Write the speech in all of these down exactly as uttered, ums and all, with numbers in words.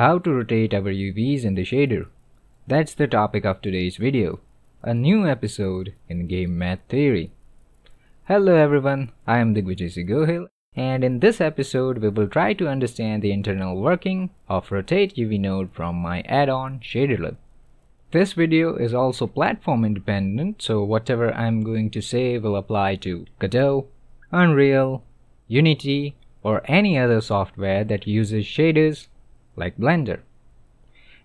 how to rotate our U Vs in the shader. That's the topic of today's video, a new episode in game math theory. Hello everyone, I am Digvijaysinh Gohil, and in this episode we will try to understand the internal working of Rotate U V node from my add-on ShaderLib. This video is also platform independent, so whatever I'm going to say will apply to Godot, Unreal, Unity, or any other software that uses shaders like Blender.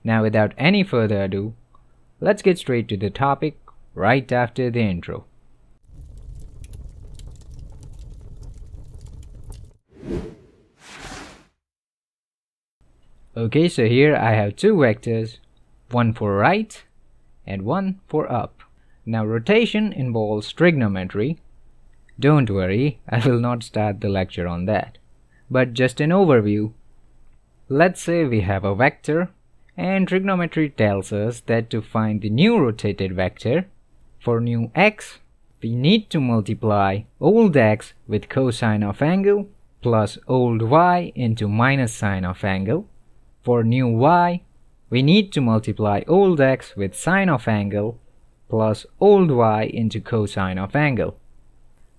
Now without any further ado, let's get straight to the topic right after the intro. Okay, so here I have two vectors, one for right and one for up. Now rotation involves trigonometry. Don't worry, I will not start the lecture on that, but just an overview. Let's say we have a vector, and trigonometry tells us that to find the new rotated vector, for new x, we need to multiply old x with cosine of angle plus old y into minus sine of angle. For new y, we need to multiply old x with sine of angle plus old y into cosine of angle.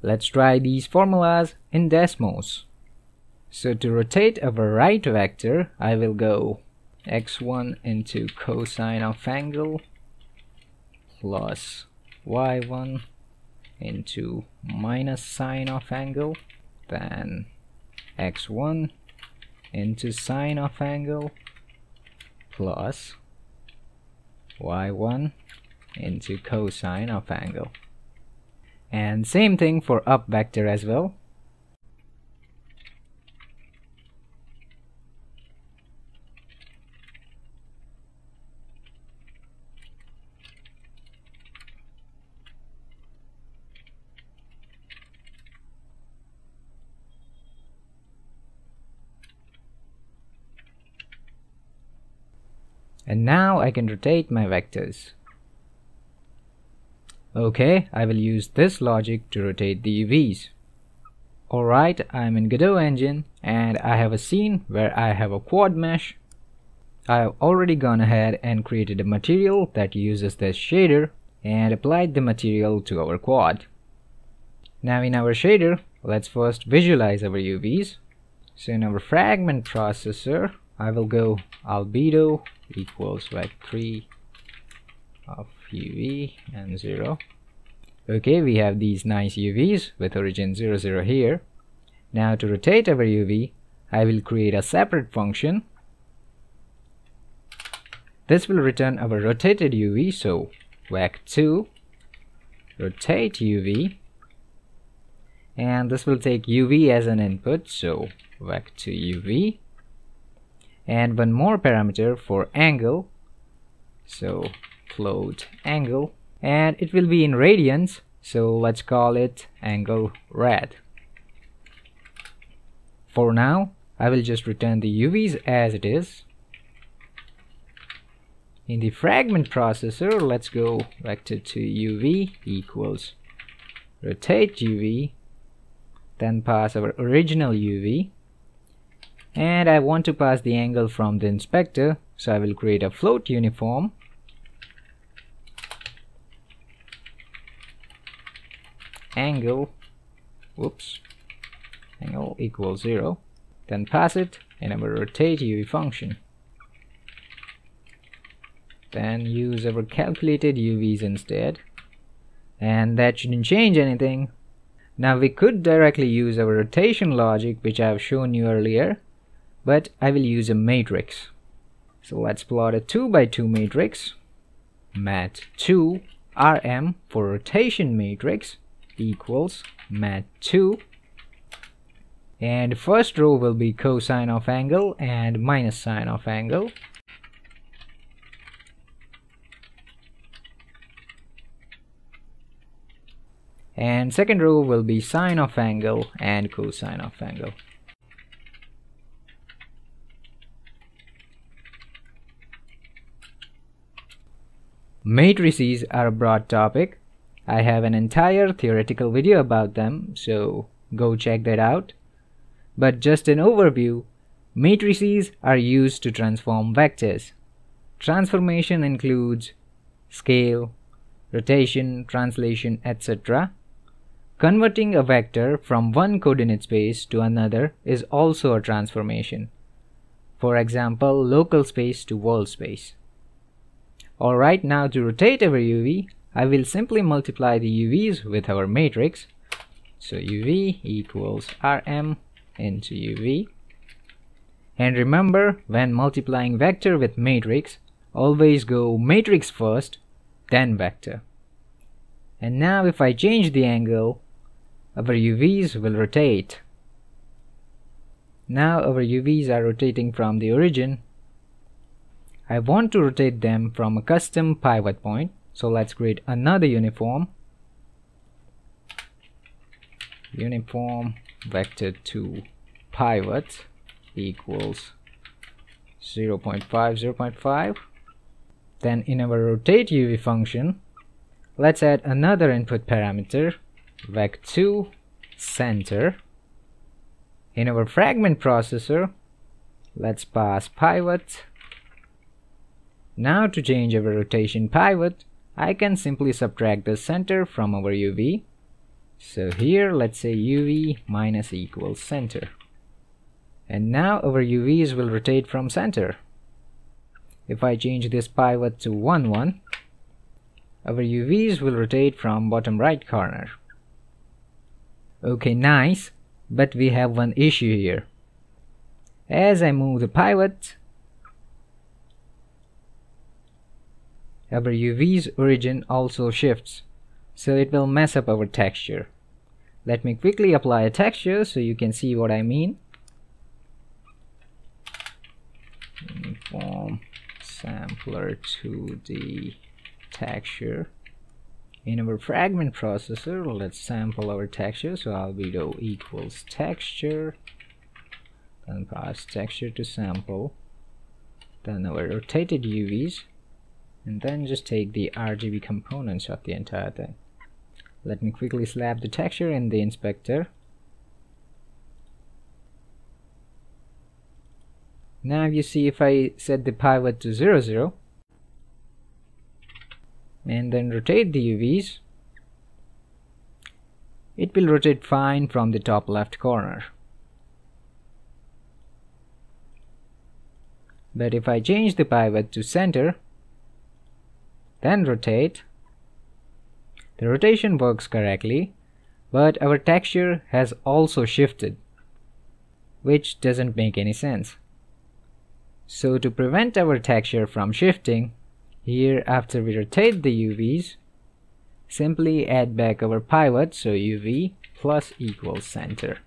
Let's try these formulas in Desmos. So to rotate our right vector, I will go x one into cosine of angle plus y one into minus sine of angle, then x one into sine of angle plus y one into cosine of angle. And same thing for up vector as well. And now I can rotate my vectors. Okay, I will use this logic to rotate the U Vs. Alright, I'm in Godot engine and I have a scene where I have a quad mesh. I have already gone ahead and created a material that uses this shader and applied the material to our quad. Now in our shader, let's first visualize our U Vs. So in our fragment processor, I will go albedo equals vec three of U V and zero. Okay, we have these nice U Vs with origin zero zero here. Now to rotate our U V, I will create a separate function. This will return our rotated U V, so vec two rotate U V, and this will take U V as an input, so vec two U V. And one more parameter for angle, so float angle, and it will be in radians, so let's call it angle rad. For now, I will just return the U Vs as it is. In the fragment processor, let's go vector two U V equals rotate U V, then pass our original U V. And I want to pass the angle from the inspector, so I will create a float uniform. Angle, whoops, angle equals zero. Then pass it in our rotate U V function. Then use our calculated U Vs instead. And that shouldn't change anything. Now we could directly use our rotation logic, which I have shown you earlier, but I will use a matrix. So let's plot a two by two matrix, mat two rm for rotation matrix equals mat two, and first row will be cosine of angle and minus sine of angle. And second row will be sine of angle and cosine of angle. Matrices are a broad topic. I have an entire theoretical video about them, so go check that out. But just an overview, Matrices are used to transform vectors. Transformation includes scale, rotation, translation, et cetera. Converting a vector from one coordinate space to another is also a transformation. For example, local space to world space. Alright, now to rotate our U V, I will simply multiply the U Vs with our matrix. So U V equals R M into U V. And remember, when multiplying vector with matrix, always go matrix first, then vector. And now if I change the angle, our U Vs will rotate. Now our U Vs are rotating from the origin. I want to rotate them from a custom pivot point, so let's create another uniform. Uniform vector to pivot equals zero point five, zero point five. Then in our rotate U V function, let's add another input parameter, vec two center. In our fragment processor, let's pass pivot. Now to change our rotation pivot, I can simply subtract the center from our U V. So here let's say U V minus equals center. And now our U Vs will rotate from center. If I change this pivot to one, one, our U Vs will rotate from bottom right corner. Okay, nice, but we have one issue here. As I move the pivot, our U V's origin also shifts, so it will mess up our texture. Let me quickly apply a texture so you can see what I mean. Uniform sampler to the texture. In our fragment processor, let's sample our texture, so albedo equals texture, then pass texture to sample, then our rotated U Vs, and then just take the R G B components of the entire thing. Let me quickly slap the texture in the inspector. Now you see if I set the pivot to zero, zero, and then rotate the U Vs, it will rotate fine from the top left corner. But if I change the pivot to center, then rotate, the rotation works correctly, but our texture has also shifted, which doesn't make any sense. So to prevent our texture from shifting, here after we rotate the U Vs, simply add back our pivot, so U V plus equals center.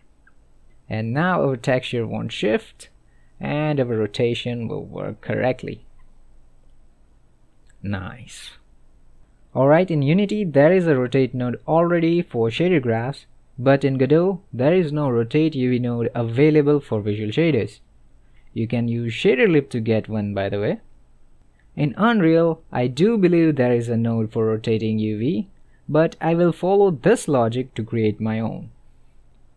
And now our texture won't shift and our rotation will work correctly. Nice. Alright, in Unity there is a rotate node already for shader graphs, but in Godot there is no rotate U V node available for visual shaders. You can use ShaderLib to get one, by the way. In Unreal, I do believe there is a node for rotating U V, but I will follow this logic to create my own.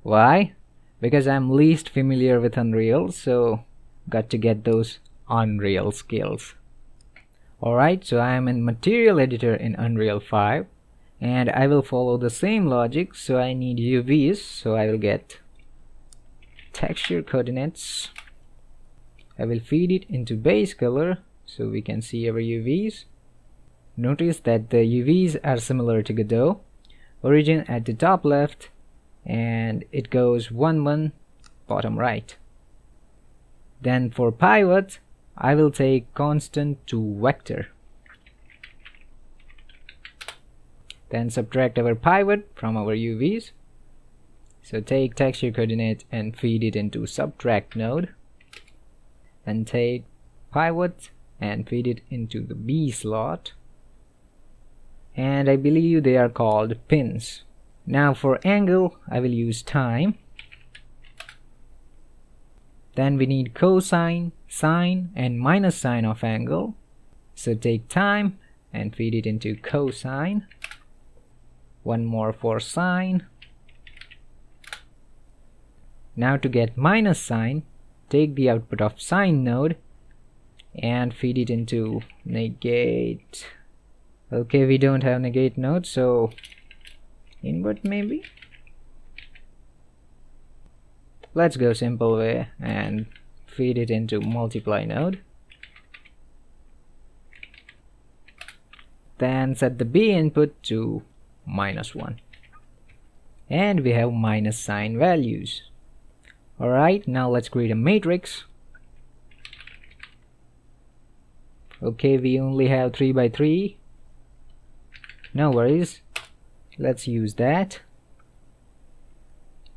Why? Because I'm least familiar with Unreal, so got to get those Unreal skills. Alright, so I am in Material Editor in Unreal five, and I will follow the same logic, so I need U Vs, so I will get texture coordinates. I will feed it into base color so we can see our U Vs. Notice that the U Vs are similar to Godot. Origin at the top left, and it goes one, one, bottom right. Then for pivot, I will take constant to vector. Then subtract our pivot from our U Vs. So take texture coordinate and feed it into subtract node. Then take pivot and feed it into the B slot, and I believe they are called pins. Now for angle, I will use time. Then we need cosine, sine and minus sine of angle, so take time and feed it into cosine, one more for sine. Now to get minus sine, take the output of sine node and feed it into negate. Okay, we don't have negate node, so input maybe. Let's go simple way and feed it into multiply node. Then set the B input to minus one. And we have minus sign values. Alright, now let's create a matrix. Okay, we only have three by three. No worries. Let's use that.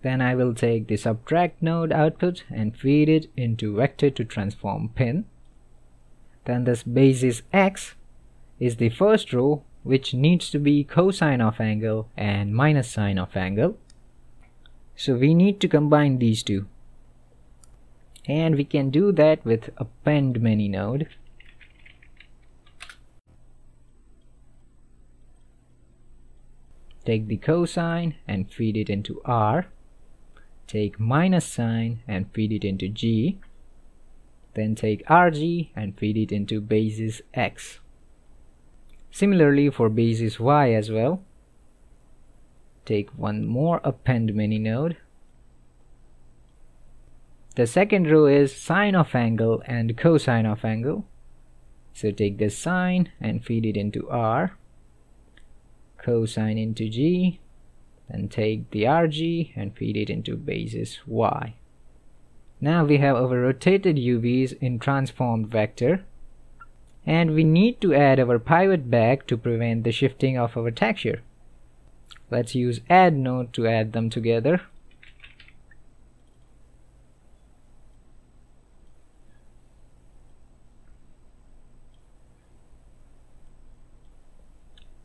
Then I will take the subtract node output and feed it into vector to transform pin. Then this basis x is the first row, which needs to be cosine of angle and minus sine of angle. So we need to combine these two. And we can do that with append many node. Take the cosine and feed it into R. Take minus sign and feed it into G. Then take R G and feed it into basis X. Similarly for basis Y as well. Take one more append mini node. The second row is sine of angle and cosine of angle. So take the sine and feed it into R. Cosine into G, and take the R G and feed it into basis Y. Now we have our rotated U Vs in transformed vector, and we need to add our pivot back to prevent the shifting of our texture. Let's use add node to add them together.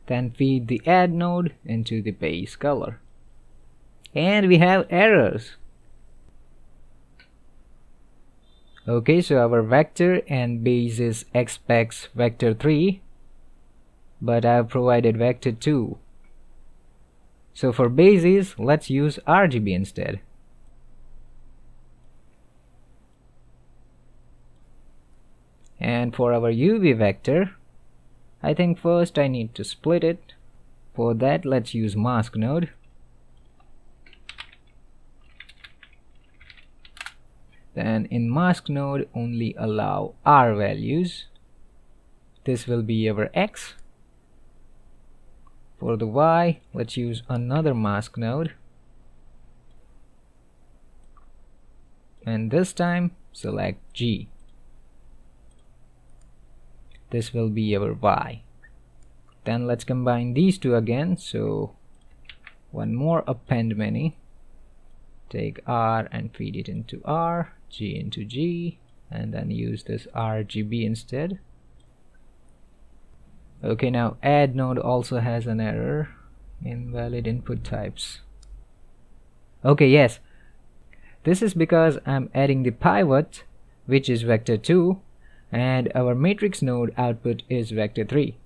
Then feed the add node into the base color. And we have errors. Okay, so our vector and basis expects vector three, but I have provided vector two. So for basis, let's use R G B instead. And for our U V vector, I think first I need to split it. For that, let's use mask node. Then in mask node, only allow R values. This will be our X. For the Y, let's use another mask node. And this time, select G. This will be our Y. Then let's combine these two again. So one more append many. Take R and feed it into R, G into G, and then use this R G B instead. Okay, now add node also has an error. Invalid input types. Okay, yes. This is because I'm adding the pivot, which is vector two, and our matrix node output is vector three.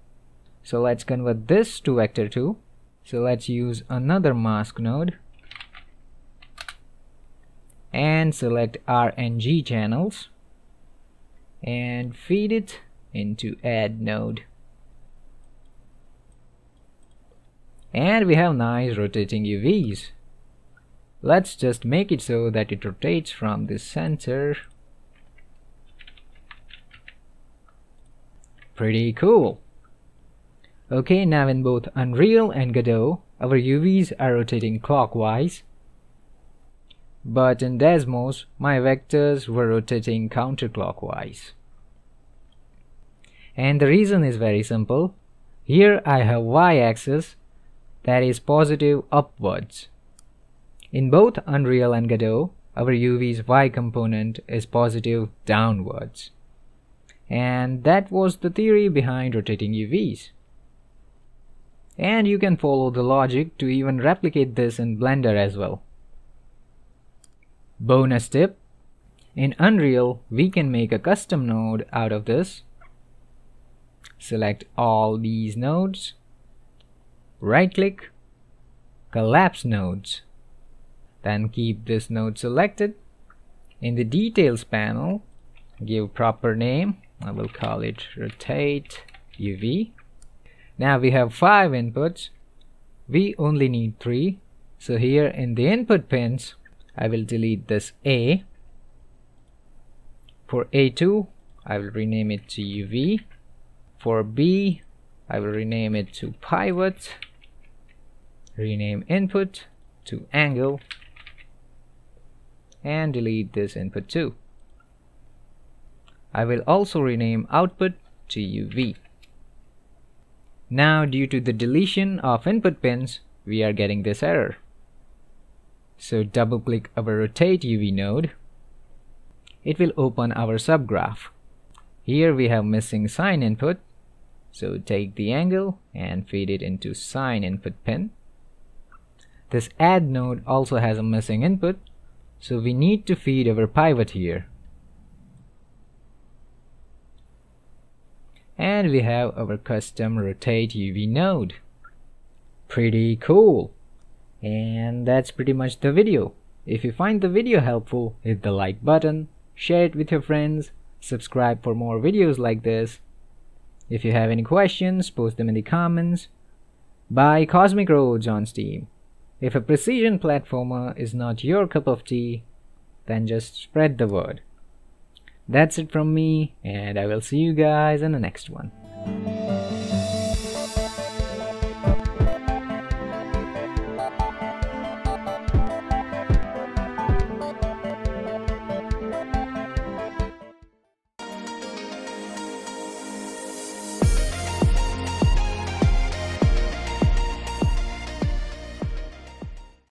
So let's convert this to vector two. So let's use another mask node and select R N G channels and feed it into add node. And we have nice rotating U Vs. Let's just make it so that it rotates from the center. Pretty cool. Okay, now in both Unreal and Godot, our U Vs are rotating clockwise. But in Desmos, my vectors were rotating counterclockwise. And the reason is very simple. Here I have y-axis that is positive upwards. In both Unreal and Godot, our U V's y component is positive downwards. And that was the theory behind rotating U Vs. And you can follow the logic to even replicate this in Blender as well. Bonus tip: in Unreal, we can make a custom node out of this. Select all these nodes, right-click, collapse nodes. Then keep this node selected In the details panel, give proper name. I will call it Rotate U V. Now we have five inputs. We only need three. So here in the input pins, I will delete this A. For A two, I will rename it to U V. For B, I will rename it to pivot. Rename input to angle. And delete this input too. I will also rename output to U V. Now, due to the deletion of input pins, we are getting this error. So double click our Rotate U V node. It will open our subgraph. Here we have missing sine input. So take the angle and feed it into sine input pin. This add node also has a missing input. So we need to feed our pivot here. And we have our custom Rotate U V node. Pretty cool. And that's pretty much the video. If you find the video helpful, hit the like button, share it with your friends, subscribe for more videos like this. If you have any questions, post them in the comments. Buy Cosmic Roads on Steam. If a precision platformer is not your cup of tea, then just spread the word. That's it from me, and I will see you guys in the next one.